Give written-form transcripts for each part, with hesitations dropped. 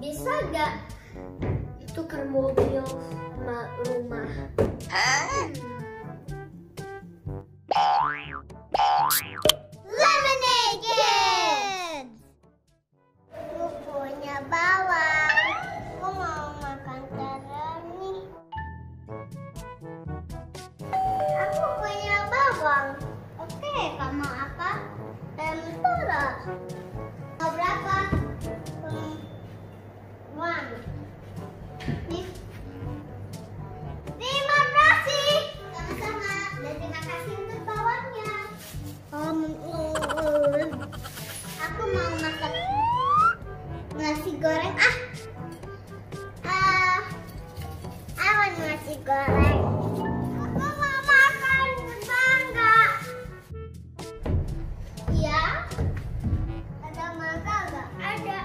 Bisa nggak tukar mobil sama rumah? Lemonade Kids! Aku punya bawang. Aku mau makan terang nih. Aku punya bawang. Oke, kamu apa? Tempura. Mau berapa? 1. Terima kasih. Sama-sama. Dan terima kasih untuk bawangnya. Aku mau makan nasi goreng. Awan nasi goreng. Aku mau makan bangga. Iya. Ada mangga nggak? Ada.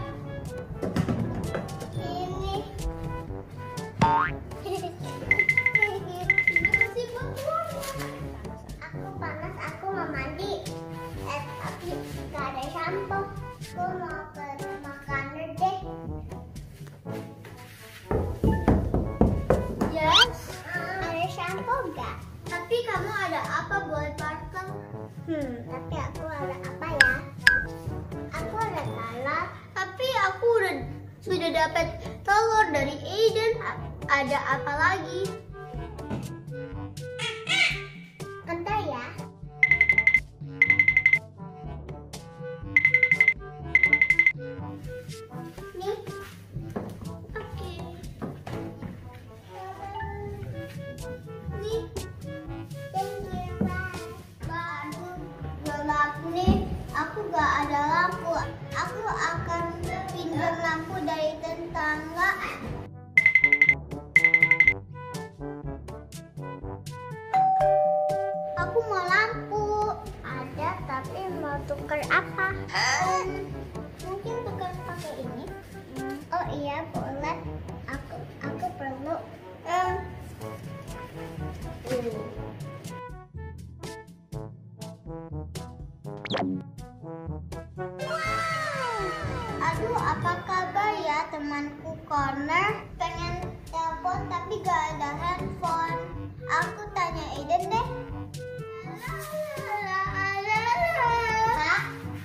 Tapi aku ada apa ya? Aku ada telur. Tapi aku sudah dapat telur dari Eden. Ada apa lagi? Bentar ya. Nih. Oke. Nih. Aku gak ada lampu. Aku akan pinjam lampu dari tetangga. Aku mau lampu. Ada tapi mau tukar apa? Mungkin tukar pakai ini. Oh iya boleh. Aku perlu. Aduh, apa kabar ya temanku Corner? Pengen telepon tapi gak ada handphone. Aku tanya Eden deh.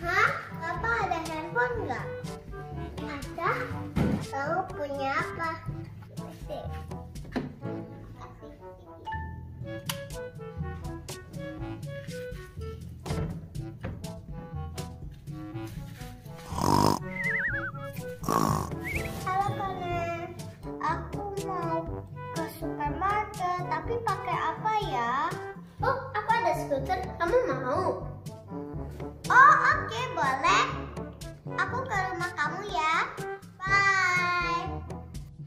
Hah? Papa ada handphone nggak? Ada. Kamu punya apa? Tapi pakai apa ya? Oh, aku ada skuter. Kamu mau? Oh, oke, boleh. Aku ke rumah kamu ya. Bye.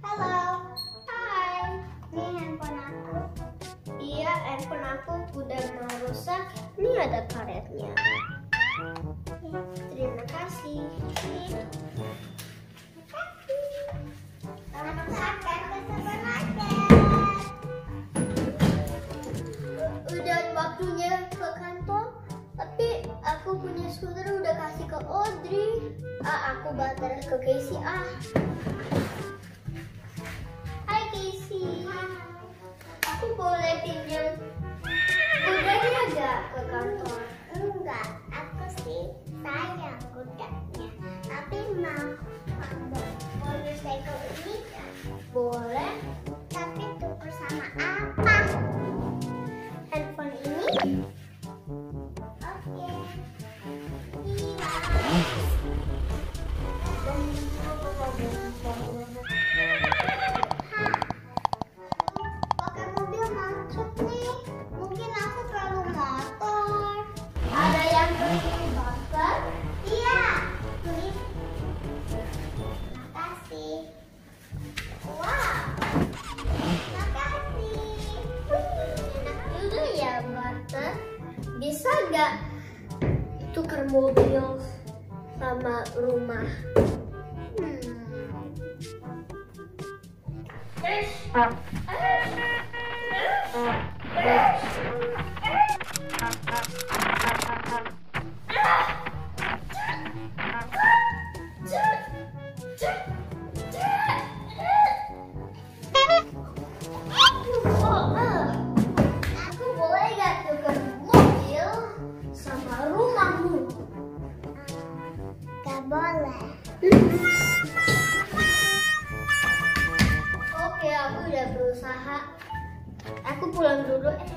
Halo. Hai. Ini handphone aku. Iya, handphone aku udah mau rusak. Ini ada karetnya. Terima kasih. Waktunya ke kantor, tapi aku punya skuter udah kasih ke Audrey. Aku batal ke Casey. Hai Casey. Aku boleh pinjam kudanya gak ke kantor? Enggak, aku sih sayang kudanya. Tapi mau motorcycle ini kan? Boleh. Tapi tukar sama apa? Bisa nggak tukar mobil sama rumah? pulang dulu.